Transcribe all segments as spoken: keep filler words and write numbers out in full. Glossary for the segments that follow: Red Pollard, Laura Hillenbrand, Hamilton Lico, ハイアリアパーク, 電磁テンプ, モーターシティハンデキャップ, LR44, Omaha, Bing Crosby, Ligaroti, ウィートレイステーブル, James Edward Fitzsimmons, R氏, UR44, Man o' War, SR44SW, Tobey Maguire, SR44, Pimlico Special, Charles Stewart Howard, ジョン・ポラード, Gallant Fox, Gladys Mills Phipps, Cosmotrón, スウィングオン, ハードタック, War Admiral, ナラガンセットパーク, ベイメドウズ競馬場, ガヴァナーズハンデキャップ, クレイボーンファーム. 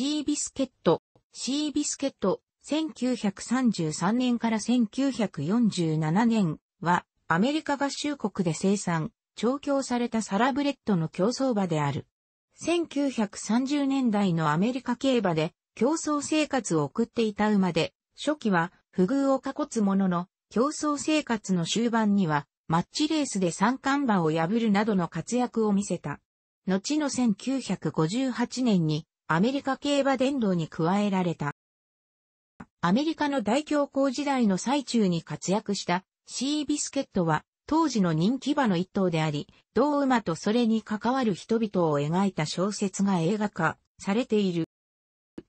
シービスケット、シービスケット、せんきゅうひゃくさんじゅうさんねんからせんきゅうひゃくよんじゅうななねんは、アメリカ合衆国で生産、調教されたサラブレッドの競走馬である。せんきゅうひゃくさんじゅうねんだいのアメリカ競馬で、競走生活を送っていた馬で、初期は不遇をかこつものの、競走生活の終盤には、マッチレースで三冠馬を破るなどの活躍を見せた。後のせんきゅうひゃくごじゅうはちねんにアメリカ競馬殿堂に加えられた。アメリカの大恐慌時代の最中に活躍したシービスケットは当時の人気馬の一頭であり、同馬とそれに関わる人々を描いた小説が映画化されている。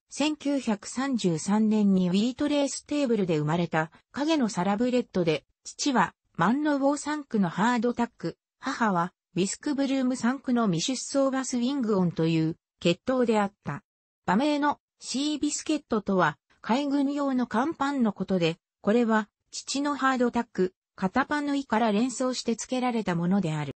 せんきゅうひゃくさんじゅうさんねんにウィートレーステーブルで生まれた影のサラブレッドで、父はマンロウォー産区のハードタック、母はウィスクブルーム産区の未出走馬スウィングオンという血統であった。馬名のシービスケットとは海軍用の乾パンのことで、これは父のハードタック、肩パンの意から連想して付けられたものである。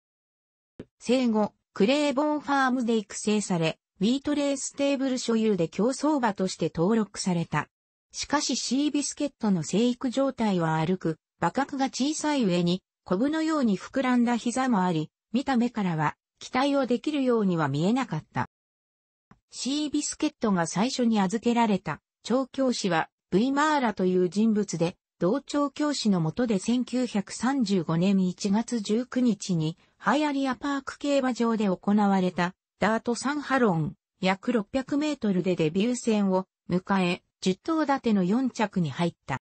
生後、クレーボーンファームで育成され、ウィートレーステーブル所有で競走馬として登録された。しかしシービスケットの生育状態は歩く、馬角が小さい上に、コブのように膨らんだ膝もあり、見た目からは期待をできるようには見えなかった。シービスケットが最初に預けられた調教師は ブイ マーラという人物で、同調教師の下でせんきゅうひゃくさんじゅうごねんいちがつじゅうくにちにハイアリアパーク競馬場で行われたダートサンハロン約ろっぴゃくメートルでデビュー戦を迎え、じゅっとうだてのよんちゃくに入った。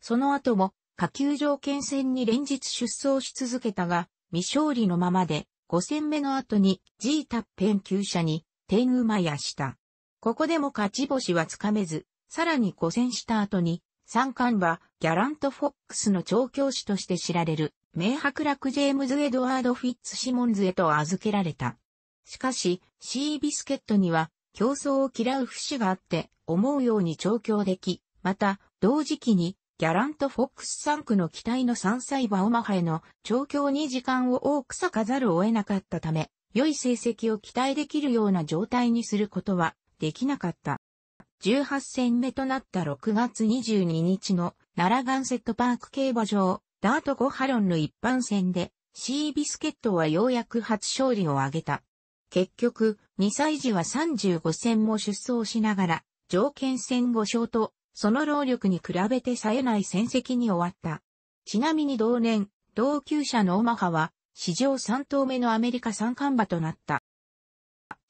その後も下級条件戦に連日出走し続けたが、未勝利のままで、ごせんめの後に G タッペン厩舎に天馬やした。ここでも勝ち星はつかめず、さらにごせんした後に、三冠馬ギャラント・フォックスの調教師として知られる、名伯楽ジェームズ・エドワード・フィッツシモンズへと預けられた。しかし、シービスケットには、競争を嫌う節があって、思うように調教でき、また、同時期に、ギャラント・フォックス産区の期待のさんさい馬オマハへの調教に時間を多く割かざるを得なかったため、良い成績を期待できるような状態にすることはできなかった。じゅうはちせんめとなったろくがつにじゅうににちの奈良ガンセットパーク競馬場、ダートごハロンの一般戦で、シービスケットはようやく初勝利を挙げた。結局、にさいじはさんじゅうごせんも出走しながら、条件戦ごしょうと、その労力に比べて冴えない戦績に終わった。ちなみに同年、同厩舎のオマハは、史上さんとうめのアメリカ三冠馬となった。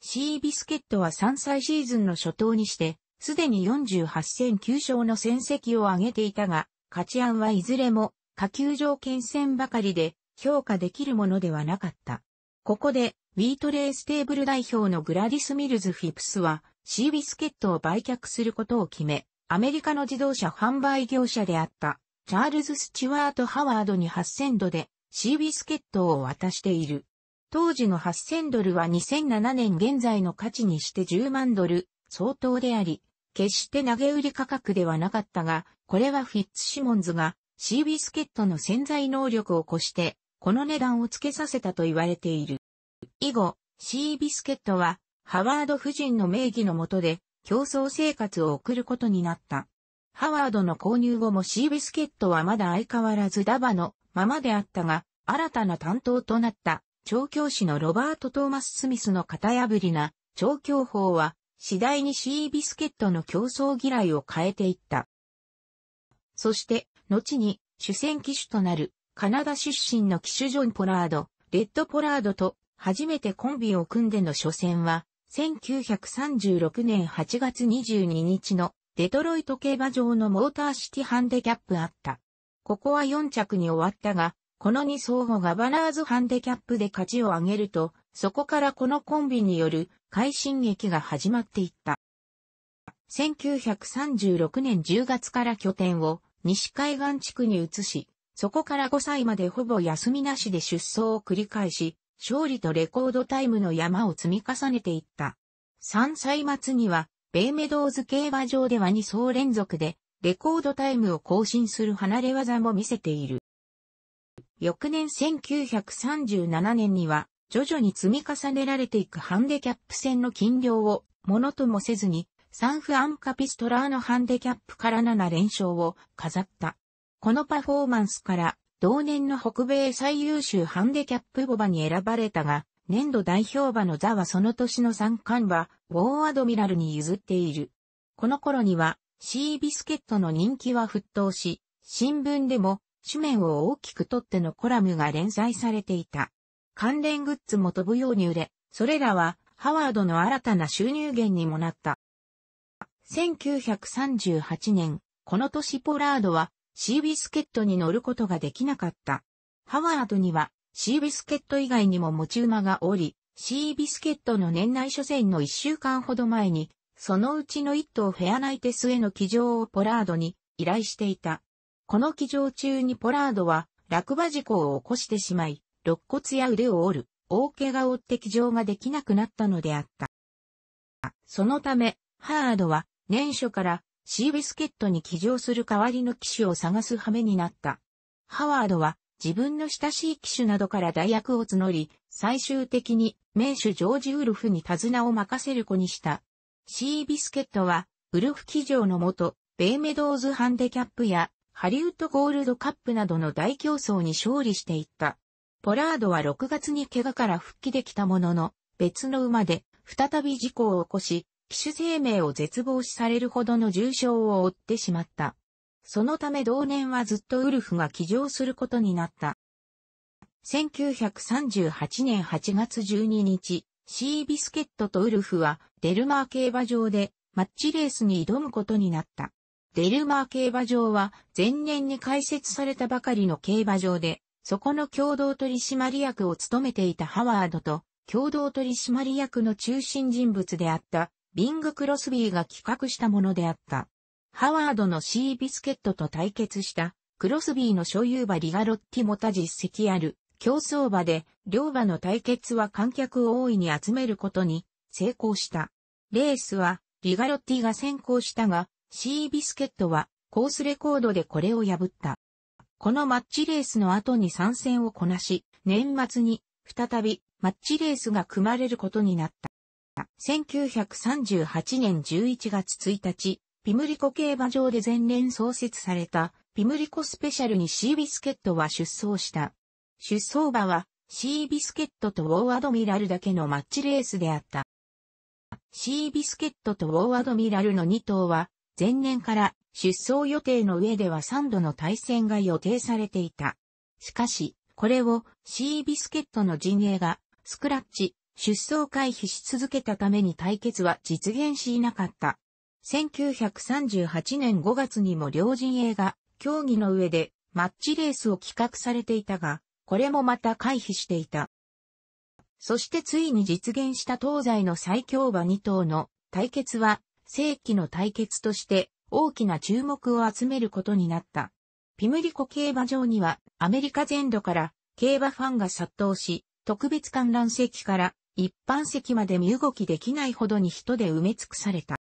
シービスケットはさんさいシーズンの初頭にして、すでによんじゅうはちせんきゅうしょうの戦績を上げていたが、勝ち案はいずれも、下級条件戦ばかりで、評価できるものではなかった。ここで、ウィートレーステーブル代表のグラディス・ミルズ・フィプスは、シービスケットを売却することを決め、アメリカの自動車販売業者であった、チャールズ・スチュワート・ハワードにはっせんドルで、シービスケットを渡している。当時のはっせんドルはにせんななねん現在の価値にしてじゅうまんドル相当であり、決して投げ売り価格ではなかったが、これはフィッツシモンズが、シービスケットの潜在能力を超して、この値段をつけさせたと言われている。以後、シービスケットは、ハワード夫人の名義の下で、競争生活を送ることになった。ハワードの購入後もシービスケットはまだ相変わらずダ馬のままであったが、新たな担当となった調教師のロバート・トーマス・スミスの型破りな調教法は、次第にシービスケットの競争嫌いを変えていった。そして、後に主戦騎手となるカナダ出身の騎手ジョン・ポラード、レッド・ポラードと初めてコンビを組んでの初戦は、せんきゅうひゃくさんじゅうろくねんはちがつにじゅうににちのデトロイト競馬場のモーターシティハンデキャップあった。ここはよんちゃくに終わったが、このに相互ガバナーズハンデキャップで勝ちを挙げると、そこからこのコンビによる快進撃が始まっていった。せんきゅうひゃくさんじゅうろくねんじゅうがつから拠点を西海岸地区に移し、そこからごさいまでほぼ休みなしで出走を繰り返し、勝利とレコードタイムの山を積み重ねていった。さんさいまつには、ベイメドーズ競馬場ではにそうれんぞくで、レコードタイムを更新する離れ技も見せている。翌年せんきゅうひゃくさんじゅうななねんには、徐々に積み重ねられていくハンデキャップ戦の斤量をものともせずに、サンフアンカピストラーのハンデキャップからなな連勝を飾った。このパフォーマンスから、同年の北米最優秀ハンデキャップ牡馬に選ばれたが、年度代表馬の座はその年の三冠馬、ウォーアドミラルに譲っている。この頃には、シービスケットの人気は沸騰し、新聞でも、紙面を大きく取ってのコラムが連載されていた。関連グッズも飛ぶように売れ、それらはハワードの新たな収入源にもなった。せんきゅうひゃくさんじゅうはちねん、この年ポラードはシービスケットに乗ることができなかった。ハワードにはシービスケット以外にも持ち馬がおり、シービスケットの年内初戦のいっしゅうかんほど前に、そのうちのいっ頭フェアナイテスへの騎乗をポラードに依頼していた。この騎乗中にポラードは落馬事故を起こしてしまい、肋骨や腕を折る、大怪我を負って騎乗ができなくなったのであった。そのため、ハワードは年初からシービスケットに騎乗する代わりの騎手を探す羽目になった。ハワードは自分の親しい騎手などから代役を募り、最終的に名手ジョージ・ウルフに手綱を任せる子にした。シービスケットは、ウルフ騎乗のもと、ベイメドーズハンデキャップや、ハリウッドゴールドカップなどの大競争に勝利していった。ポラードはろくがつに怪我から復帰できたものの、別の馬で再び事故を起こし、騎手生命を絶望視されるほどの重傷を負ってしまった。そのため同年はずっとウルフが騎乗することになった。せんきゅうひゃくさんじゅうはちねんはちがつじゅうににち、シービスケットとウルフはデルマー競馬場でマッチレースに挑むことになった。デルマー競馬場は前年に開設されたばかりの競馬場で、そこの共同取締役を務めていたハワードと共同取締役の中心人物であったビング・クロスビーが企画したものであった。ハワードのシービスケットと対決したクロスビーの所有馬リガロッティも他実績ある競走馬で両馬の対決は観客を大いに集めることに成功した。レースはリガロッティが先行したが、シービスケットはコースレコードでこれを破った。このマッチレースの後に参戦をこなし、年末に再びマッチレースが組まれることになった。せんきゅうひゃくさんじゅうはちねんじゅういちがつついたち、ピムリコ競馬場で前年創設されたピムリコスペシャルにシービスケットは出走した。出走馬はシービスケットとウォーアドミラルだけのマッチレースであった。シービスケットとウォーアドミラルのに頭は、前年から出走予定の上ではさんどの対戦が予定されていた。しかし、これをシービスケットの陣営がスクラッチ、出走回避し続けたために対決は実現しなかった。せんきゅうひゃくさんじゅうはちねんごがつにも両陣営が競技の上でマッチレースを企画されていたが、これもまた回避していた。そしてついに実現した東西の最強馬に頭の対決は、世紀の対決として大きな注目を集めることになった。ピムリコ競馬場にはアメリカ全土から競馬ファンが殺到し、特別観覧席から一般席まで身動きできないほどに人で埋め尽くされた。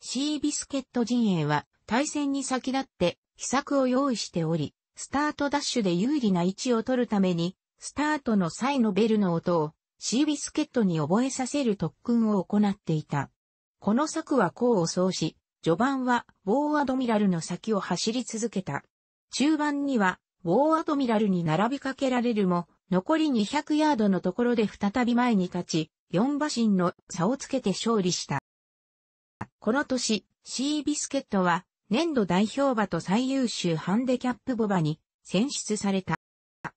シービスケット陣営は対戦に先立って秘策を用意しており、スタートダッシュで有利な位置を取るために、スタートの際のベルの音をシービスケットに覚えさせる特訓を行っていた。この策は功を奏し、序盤はウォーアドミラルの先を走り続けた。中盤にはウォーアドミラルに並びかけられるも、残りにひゃくヤードのところで再び前に立ち、よんばしんの差をつけて勝利した。この年、シービスケットは年度代表馬と最優秀ハンデキャップ牡馬に選出された。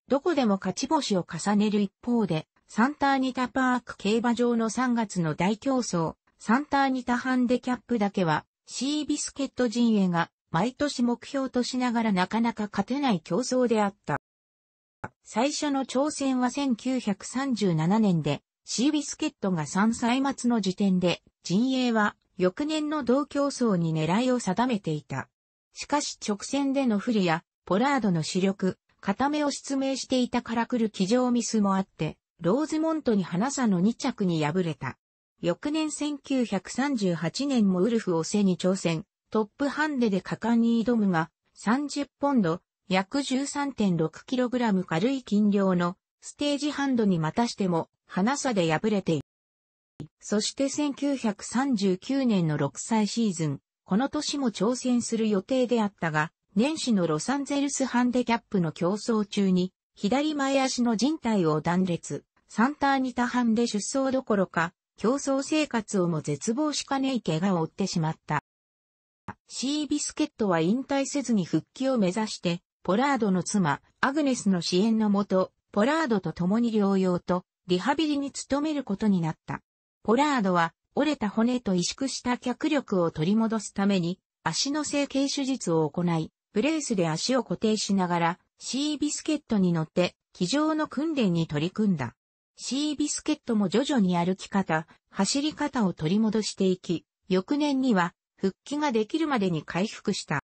どこでも勝ち星を重ねる一方で、サンターニタパーク競馬場のさんがつの大競争。サンターニタハンデキャップだけは、シービスケット陣営が毎年目標としながらなかなか勝てない競争であった。最初の挑戦はせんきゅうひゃくさんじゅうななねんで、シービスケットがさんさい末の時点で、陣営は翌年の同競争に狙いを定めていた。しかし直線での不利や、ポラードの主力、固めを失明していたから来る騎乗ミスもあって、ローズモントに花差のに着に敗れた。翌年せんきゅうひゃくさんじゅうはちねんもウルフを背に挑戦、トップハンデで果敢に挑むが、さんじゅっポンド、約 じゅうさんてんろくキログラム 軽い斤量のステージハンドにまたしても、花差で敗れている。そしてせんきゅうひゃくさんじゅうきゅうねんのろくさいシーズン、この年も挑戦する予定であったが、年始のロサンゼルスハンデキャップの競争中に、左前足の靭帯を断裂、サンターニタ藩で出走どころか、競争生活をも絶望しかねい怪我を負ってしまった。シービスケットは引退せずに復帰を目指して、ポラードの妻、アグネスの支援のもと、ポラードと共に療養とリハビリに努めることになった。ポラードは、折れた骨と萎縮した脚力を取り戻すために、足の整形手術を行い、ブレースで足を固定しながら、シービスケットに乗って、騎乗の訓練に取り組んだ。シービスケットも徐々に歩き方、走り方を取り戻していき、翌年には、復帰ができるまでに回復した。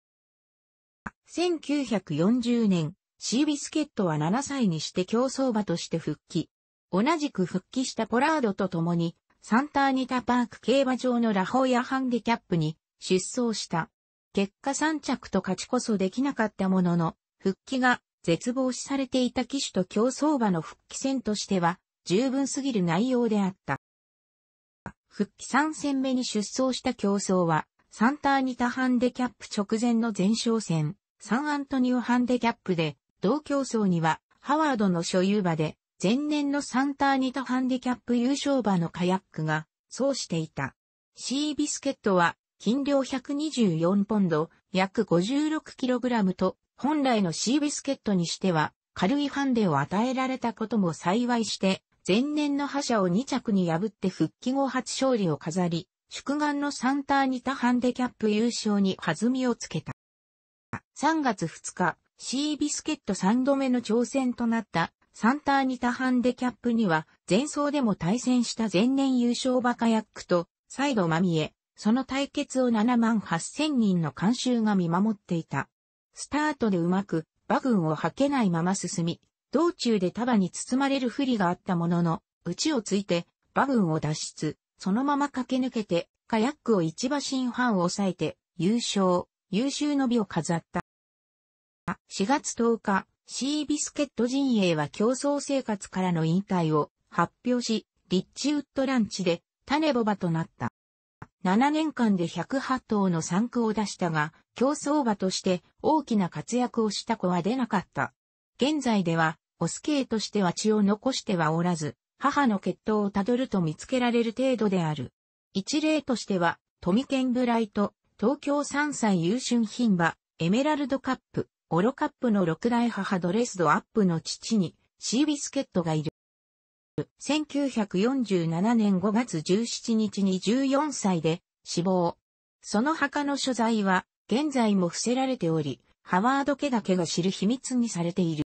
せんきゅうひゃくよんじゅうねん、シービスケットはななさいにして競走馬として復帰。同じく復帰したポラードと共に、サンターニタパーク競馬場のラホーヤハンデキャップに出走した。結果さんちゃくと勝ちこそできなかったものの、復帰が絶望視されていた騎手と競走馬の復帰戦としては、十分すぎる内容であった。復帰さんせんめに出走した競走は、サンターニタハンデキャップ直前の前哨戦、サンアントニオハンデキャップで、同競争にはハワードの所有馬で、前年のサンターニタハンデキャップ優勝馬のカヤックが、走していた。シービスケットは、斤量ひゃくにじゅうよんポンド、約 ごじゅうろくキログラム と、本来のシービスケットにしては、軽いハンデを与えられたことも幸いして、前年の覇者をにちゃくに破って復帰後初勝利を飾り、宿願のサンターニタハンデキャップ優勝に弾みをつけた。さんがつふつか、シービスケットさんどめの挑戦となったサンターニタハンデキャップには、前走でも対戦した前年優勝馬カヤックと、再度まみえ、その対決をななまんはっせんにんの観衆が見守っていた。スタートでうまく、馬群をはけないまま進み、道中で束に包まれる不利があったものの、内をついて、馬群を脱出、そのまま駆け抜けて、カヤックを一馬身半を抑えて、優勝、優秀の美を飾った。しがつとおか、シービスケット陣営は競争生活からの引退を発表し、リッチウッドランチで種牡馬となった。ななねんかんでひゃくはっとうの産駒を出したが、競走馬として大きな活躍をした子は出なかった。現在では、オス系としては血を残してはおらず、母の血統をたどると見つけられる程度である。一例としては、トミケンブライト、東京さんさい優秀牝馬、エメラルドカップ、オロカップのろくだい母ドレスドアップの父に、シービスケットがいる。せんきゅうひゃくよんじゅうななねんごがつじゅうしちにちにじゅうよんさいで死亡。その墓の所在は現在も伏せられており、ハワード家だけが知る秘密にされている。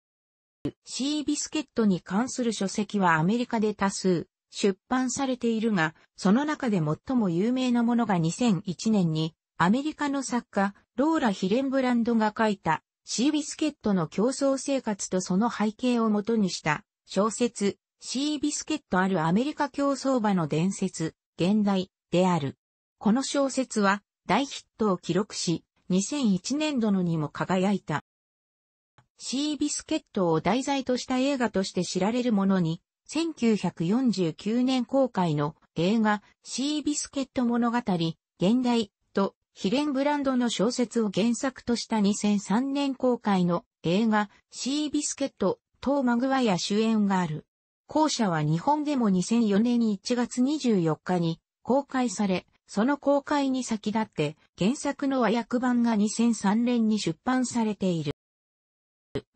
シービスケットに関する書籍はアメリカで多数出版されているが、その中で最も有名なものがにせんいちねんにアメリカの作家ローラ・ヒレンブランドが書いたシービスケットの競争生活とその背景をもとにした小説シービスケットあるアメリカ競走馬の伝説、現代である。この小説は大ヒットを記録し、にせんいちねんどのにも輝いた。シービスケットを題材とした映画として知られるものに、せんきゅうひゃくよんじゅうきゅうねん公開の映画シービスケット物語、現代とヒレンブランドの小説を原作としたにせんさんねん公開の映画シービスケット、トー・マグワイア主演がある。後者は日本でもにせんよねんいちがつにじゅうよっかに公開され、その公開に先立って原作の和訳版がにせんさんねんに出版されている。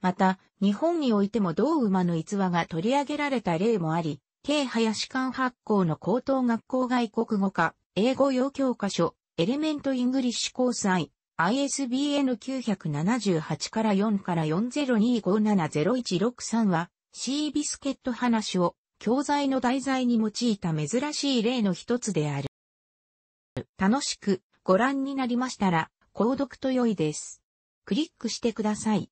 また、日本においても同馬の逸話が取り上げられた例もあり、K林館発行の高等学校外国語科、英語用教科書、エレメントイングリッシュ交際、アイエスビーエヌきゅうななはちよんよんゼロにごななゼロいちろくさんは、シービスケット話を教材の題材に用いた珍しい例の一つである。楽しくご覧になりましたら、購読と良いです。クリックしてください。